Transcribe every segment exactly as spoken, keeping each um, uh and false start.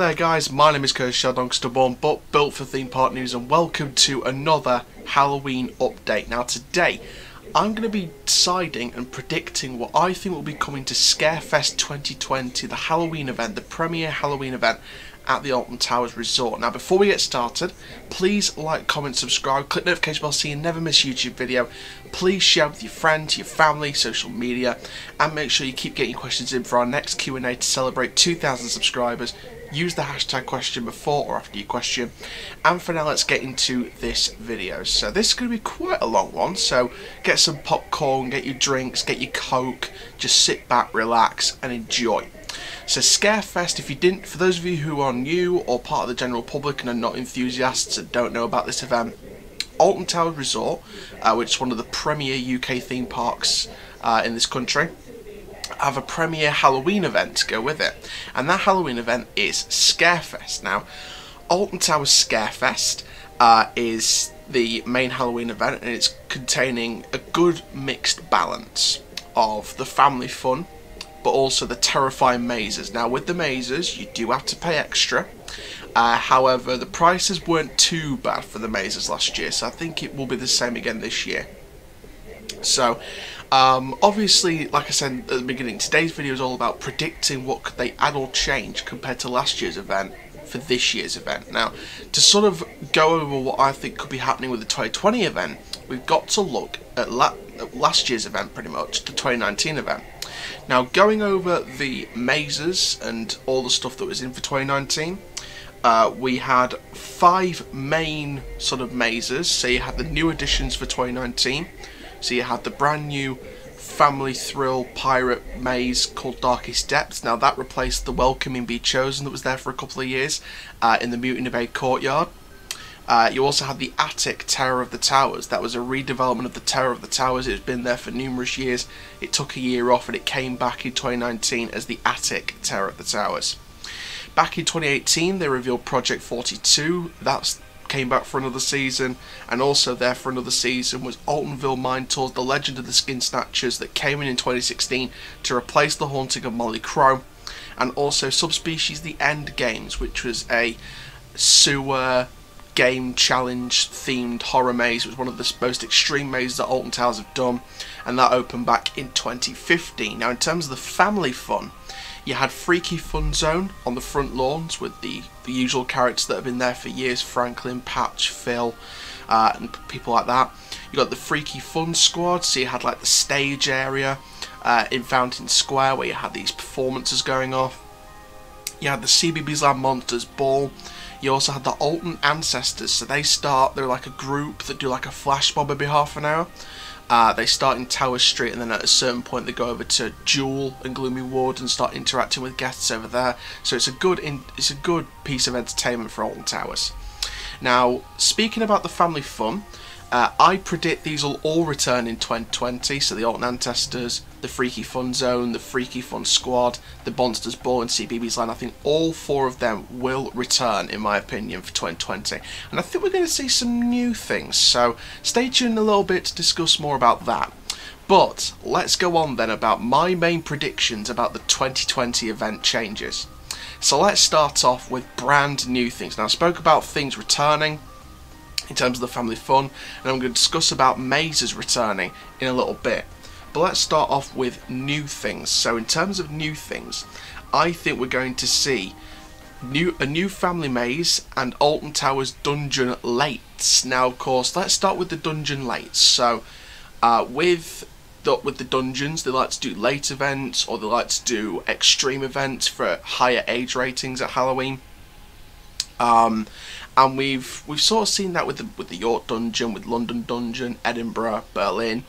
there guys, my name is Chris Shardong Stubborn, but built for theme park news, and welcome to another Halloween update. Now today I'm going to be deciding and predicting what I think will be coming to Scarefest twenty twenty, the Halloween event, the premier Halloween event at the Alton Towers Resort. Now before we get started, please like, comment, subscribe, click the notification bell so you never miss a YouTube video. Please share with your friends, your family, social media, and make sure you keep getting questions in for our next Q and A to celebrate two thousand subscribers. Use the hashtag question before or after your question. And for now, let's get into this video. So this is going to be quite a long one, so get some popcorn, get your drinks, get your Coke, just sit back, relax and enjoy. So Scarefest, if you didn't, for those of you who are new or part of the general public and are not enthusiasts and don't know about this event, Alton Towers Resort, uh, which is one of the premier U K theme parks uh, in this country, have a premier Halloween event to go with it, and that Halloween event is Scarefest. Now Alton Towers Scarefest uh, is the main Halloween event, and it's containing a good mixed balance of the family fun but also the terrifying mazes. Now with the mazes you do have to pay extra, uh, however the prices weren't too bad for the mazes last year, so I think it will be the same again this year. So Um, obviously, like I said at the beginning, today's video is all about predicting what could they add or change compared to last year's event for this year's event. Now, to sort of go over what I think could be happening with the twenty twenty event, we've got to look at, la at last year's event pretty much, the twenty nineteen event. Now, going over the mazes and all the stuff that was in for twenty nineteen, Uh, we had five main sort of mazes, so you had the new additions for twenty nineteen. So you had the brand new family thrill pirate maze called Darkest Depths. Now that replaced the Welcoming Be Chosen that was there for a couple of years uh, in the Mutiny Bay courtyard. Uh, you also had the Attic Terror of the Towers. That was a redevelopment of the Terror of the Towers. It had been there for numerous years. It took a year off and it came back in twenty nineteen as the Attic Terror of the Towers. Back in twenty eighteen they revealed Project forty-two. That's came back for another season, and also there for another season was Altonville Mine Tours: The Legend of the Skin Snatchers that came in in twenty sixteen to replace The Haunting of Molly Crow, and also Subspecies The End Games, which was a sewer game challenge themed horror maze. It was one of the most extreme mazes that Alton Towers have done, and that opened back in twenty fifteen. Now in terms of the family fun, you had Freaky Fun Zone on the front lawns with the, the usual characters that have been there for years, Franklin, Patch, Phil, uh, and people like that. You got the Freaky Fun Squad, so you had like the stage area uh, in Fountain Square where you had these performances going off. You had the CBeebies Lab Monsters Ball. You also had the Alton Ancestors, so they start, they're like a group that do like a flash mob every half an hour. Uh, they start in Tower Street, and then at a certain point they go over to Jewel and Gloomy Ward and start interacting with guests over there. So it's a good in, it's a good piece of entertainment for Alton Towers. Now, speaking about the family fun, uh, I predict these will all return in twenty twenty. So the Alton Ancestors, the Freaky Fun Zone, the Freaky Fun Squad, the Monsters Ball and CBeebies Land. I think all four of them will return, in my opinion, for twenty twenty. And I think we're going to see some new things, so stay tuned a little bit to discuss more about that. But let's go on then about my main predictions about the twenty twenty event changes. So let's start off with brand new things. Now I spoke about things returning in terms of the family fun, and I'm going to discuss about mazes returning in a little bit. But let's start off with new things. So in terms of new things, I think we're going to see new a new family maze and Alton Towers Dungeon Lates. Now of course, let's start with the Dungeon Lates. So uh, with, the, with the dungeons, they like to do late events, or they like to do extreme events for higher age ratings at Halloween. Um, and we've we've sort of seen that with the, with the York Dungeon, with London Dungeon, Edinburgh, Berlin.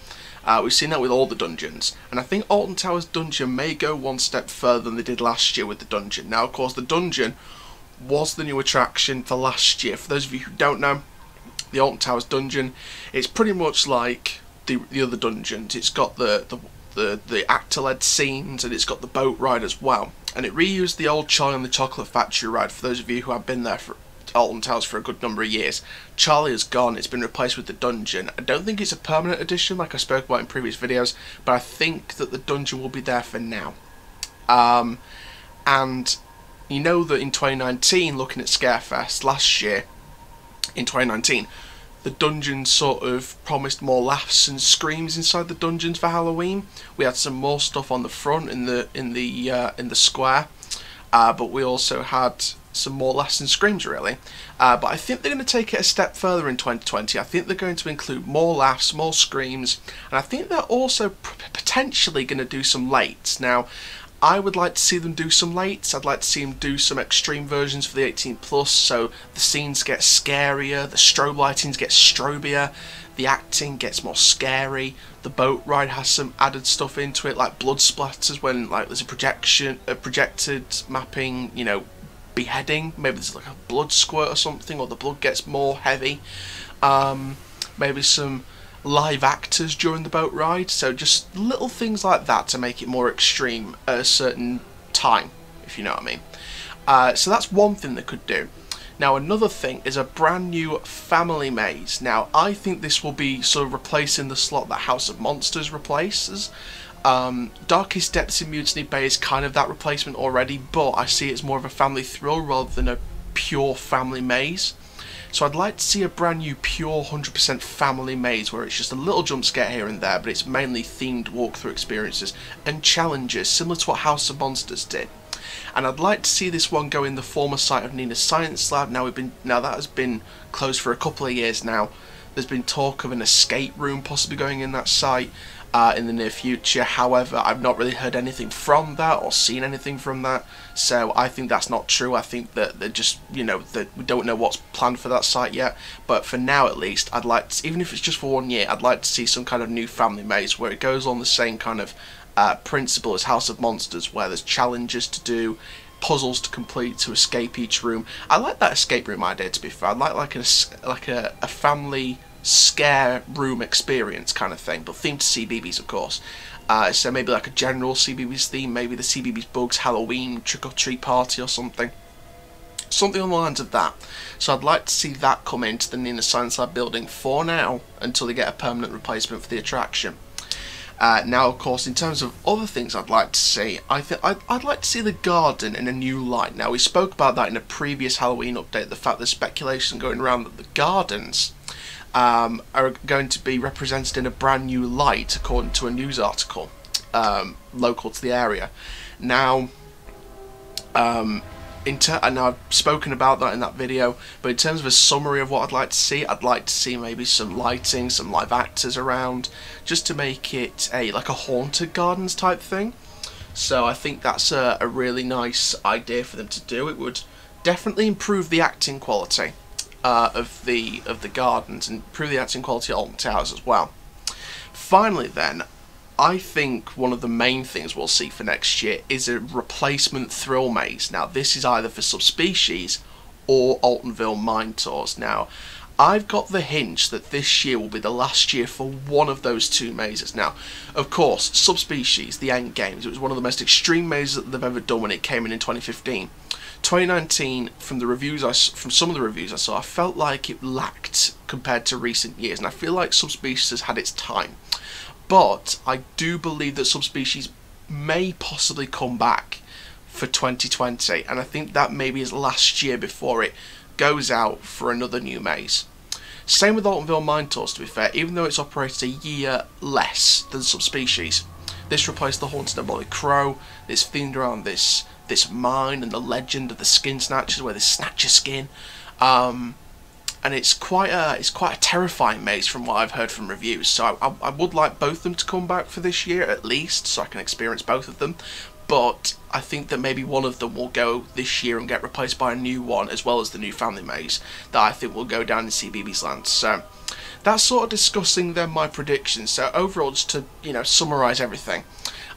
Uh, we've seen that with all the dungeons, and I think Alton Towers Dungeon may go one step further than they did last year with the dungeon. Now of course the dungeon was the new attraction for last year. For those of you who don't know, the Alton Towers Dungeon, it's pretty much like the, the other dungeons. It's got the, the, the, the actor-led scenes, and it's got the boat ride as well, and it reused the old Chitty and the Chocolate Factory ride. For those of you who have been there for Alton Towers for a good number of years, Charlie has gone, it's been replaced with the dungeon. I don't think it's a permanent addition like I spoke about in previous videos, but I think that the dungeon will be there for now. Um, and You know that in twenty nineteen, looking at Scarefest last year, in twenty nineteen, the dungeon sort of promised more laughs and screams inside the dungeons for Halloween. We had some more stuff on the front in the in the uh, in the square, uh, but we also had some more laughs and screams really. Uh, but I think they're going to take it a step further in twenty twenty. I think they're going to include more laughs, more screams, and I think they're also potentially going to do some lates now. I would like to see them do some lates. I'd like to see them do some extreme versions for the eighteen plus, so the scenes get scarier, the strobe lightings get strobier, the acting gets more scary, the boat ride has some added stuff into it, like blood splatters when like there's a projection, a projected mapping, you know, beheading. Maybe there's like a blood squirt or something, or the blood gets more heavy. Um, maybe some live actors during the boat ride, so just little things like that to make it more extreme at a certain time, if you know what I mean. Uh, so that's one thing they could do. Now another thing is a brand new family maze. Now I think this will be sort of replacing the slot that House of Monsters replaces. Um, Darkest Depths in Mutiny Bay is kind of that replacement already, but I see it's more of a family thrill rather than a pure family maze. So I'd like to see a brand new pure one hundred percent family maze where it's just a little jump scare here and there, but it's mainly themed walkthrough experiences and challenges similar to what House of Monsters did. And I'd like to see this one go in the former site of Nina's Science Lab. Now we've been now that has been closed for a couple of years now. There's been talk of an escape room possibly going in that site uh, in the near future. However, I've not really heard anything from that or seen anything from that. So I think that's not true. I think that they're just, you know, that we don't know what's planned for that site yet. But for now, at least, I'd like to, even if it's just for one year, I'd like to see some kind of new family maze where it goes on the same kind of uh, principle as House of Monsters, where there's challenges to do, puzzles to complete to escape each room. I like that escape room idea, to be fair. I like like a like a, a family scare room experience kind of thing, but themed to CBeebies, of course. Uh, so maybe like a general CBeebies theme, maybe the CBeebies Bugs Halloween trick or treat party or something, something on the lines of that. So I'd like to see that come into the Nina Science Lab building for now until they get a permanent replacement for the attraction. Uh, now, of course, in terms of other things I'd like to see, I think I'd, I'd like to see the garden in a new light. Now, we spoke about that in a previous Halloween update, the fact there's speculation going around that the gardens um, are going to be represented in a brand new light, according to a news article um, local to the area. Now, um, in ter and I've spoken about that in that video, but in terms of a summary of what I'd like to see, I'd like to see maybe some lighting, some live actors around, just to make it a like a haunted gardens type thing. So I think that's a, a really nice idea for them to do. It would definitely improve the acting quality uh, of the of the gardens and improve the acting quality at Alton Towers as well. Finally, then, I think one of the main things we'll see for next year is a replacement thrill maze. Now, this is either for Subspecies or Altonville Mine Tours. Now, I've got the hint that this year will be the last year for one of those two mazes. Now, of course, Subspecies, The End Games, it was one of the most extreme mazes that they've ever done when it came in in twenty fifteen. twenty nineteen, from the reviews I, from some of the reviews I saw, I felt like it lacked compared to recent years, and I feel like Subspecies has had its time. But I do believe that Subspecies may possibly come back for twenty twenty, and I think that maybe is last year before it goes out for another new maze. Same with Altonville Mine Tours, to be fair, even though it's operated a year less than Subspecies. This replaced the Haunting of Molly Crow. It's themed around this this mine and the legend of the Skin Snatchers, where they snatch a skin. Um, And it's quite a it's quite a terrifying maze from what I've heard from reviews. So I, I would like both of them to come back for this year at least, so I can experience both of them. But I think that maybe one of them will go this year and get replaced by a new one, as well as the new family maze that I think will go down in CBeebies Land. So that's sort of discussing then my predictions. So overall, just to you know summarise everything,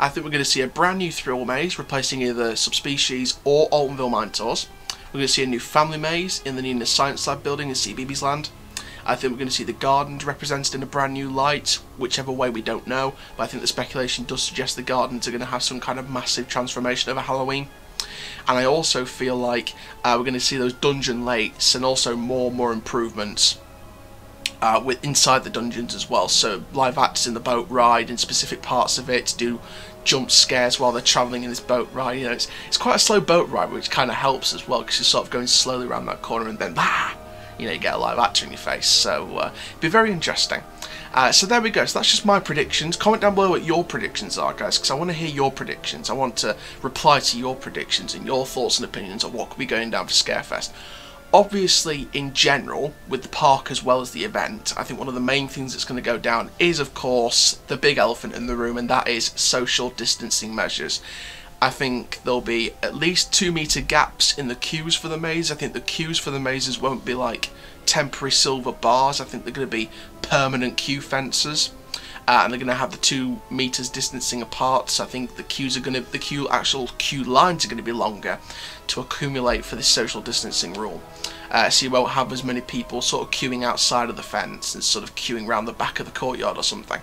I think we're going to see a brand new thrill maze replacing either Subspecies or Altonville Mine Tours. We're going to see a new family maze in the Nina's Science Lab building in CBeebies Land. I think we're going to see the gardens represented in a brand new light, whichever way we don't know, but I think the speculation does suggest the gardens are going to have some kind of massive transformation over Halloween. And I also feel like uh, we're going to see those dungeon lates and also more more improvements uh, with inside the dungeons as well. So live acts in the boat ride, in specific parts of it, do jump scares while they're travelling in this boat ride. You know, it's it's quite a slow boat ride, which kind of helps as well, because you're sort of going slowly around that corner and then bah, you know, you get a live actor in your face. So uh, it'd be very interesting. Uh, so there we go. So that's just my predictions. Comment down below what your predictions are, guys, because I want to hear your predictions. I want to reply to your predictions and your thoughts and opinions on what could be going down for Scarefest. Obviously, in general, with the park as well as the event, I think one of the main things that's going to go down is, of course, the big elephant in the room, and that is social distancing measures. I think there'll be at least two metre gaps in the queues for the maze. I think the queues for the mazes won't be like temporary silver bars. I think they're going to be permanent queue fences, uh, and they're going to have the two meters distancing apart. So I think the queues are going to, the queue actual queue lines are going to be longer to accumulate for this social distancing rule. Uh, so you won't have as many people sort of queuing outside of the fence and sort of queuing around the back of the courtyard or something.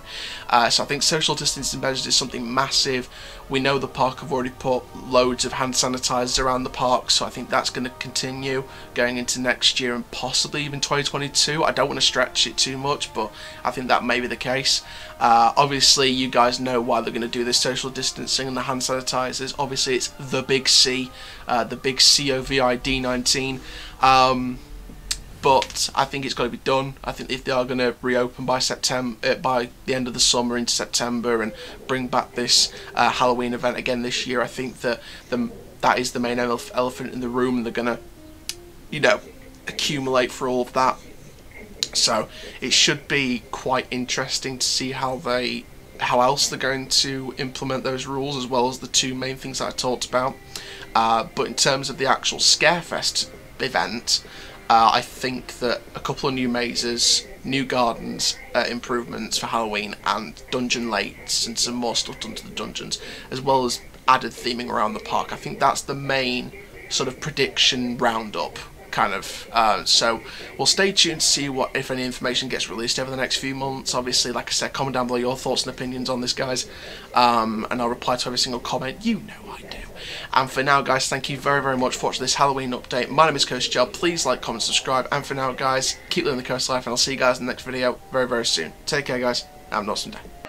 Uh, so I think social distancing measures is something massive. We know the park have already put loads of hand sanitizers around the park, so I think that's going to continue going into next year and possibly even twenty twenty-two. I don't want to stretch it too much, but I think that may be the case. Uh, obviously, you guys know why they're going to do this social distancing and the hand sanitizers. Obviously, it's the big C, uh, the big COVID nineteen. Um, but I think it's got to be done. I think if they are going to reopen by September, uh, by the end of the summer into September, and bring back this uh, Halloween event again this year, I think that the, that is the main elef elephant in the room, and they're going to, you know, accumulate for all of that. So it should be quite interesting to see how they, how else they're going to implement those rules, as well as the two main things that I talked about. Uh, but in terms of the actual Scarefest event, uh, I think that a couple of new mazes, new gardens, uh, improvements for Halloween, and dungeon lights, and some more stuff done to the dungeons, as well as added theming around the park. I think that's the main sort of prediction roundup, kind of. Uh, so we'll stay tuned to see what, if any, information gets released over the next few months. Obviously, like I said, comment down below your thoughts and opinions on this, guys, um, and I'll reply to every single comment. You know I do. And for now, guys, thank you very, very much for watching this Halloween update. My name is CoastJob. Please like, comment, subscribe. And for now, guys, keep living the Coast life, and I'll see you guys in the next video very, very soon. Take care, guys. Have an awesome day.